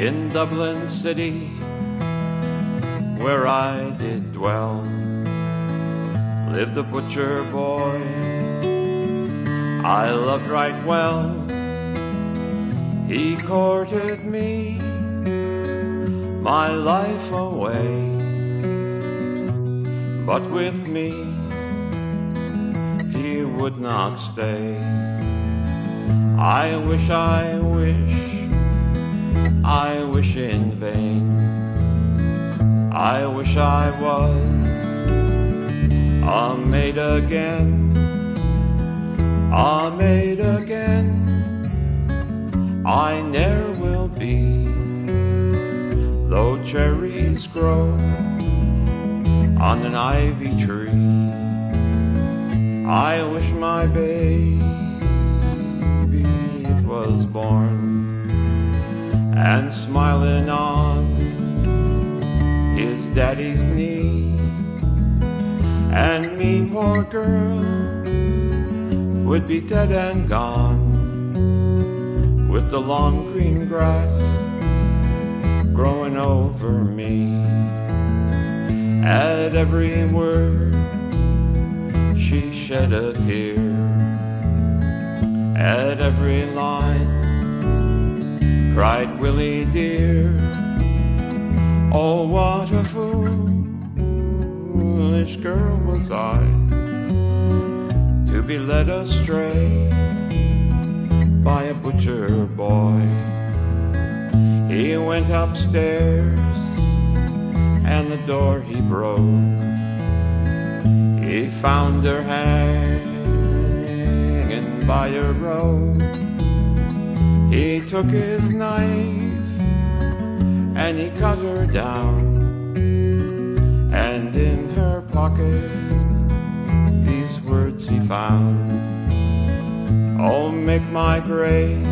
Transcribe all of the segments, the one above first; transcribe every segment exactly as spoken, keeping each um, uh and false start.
in Dublin city, where I did dwell, lived the butcher boy I loved right well. He courted me, my life away, but with me he would not stay. I wish, I wish, I wish in vain, I wish I was a maid again, a maid again. I ne'er will be, though cherries grow on an ivy tree. I wish my baby it was born, and smiling on his daddy's knee, and me, poor girl, would be dead and gone, with the long green grass growing over me. At every word she shed a tear, at every line cried Willie dear. Oh, what a foolish girl was I, to be led astray by a butcher boy. He went upstairs and the door he broke. He found her hanging by a rope. He took his knife and he cut her down, and in her pocket these words he found: oh, make my grave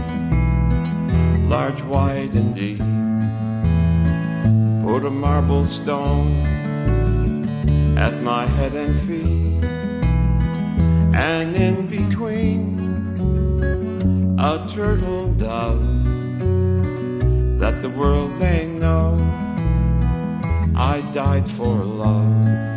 large, wide and deep, put a marble stone at my head and feet, and in between a turtle dove, that the world may know I died for love.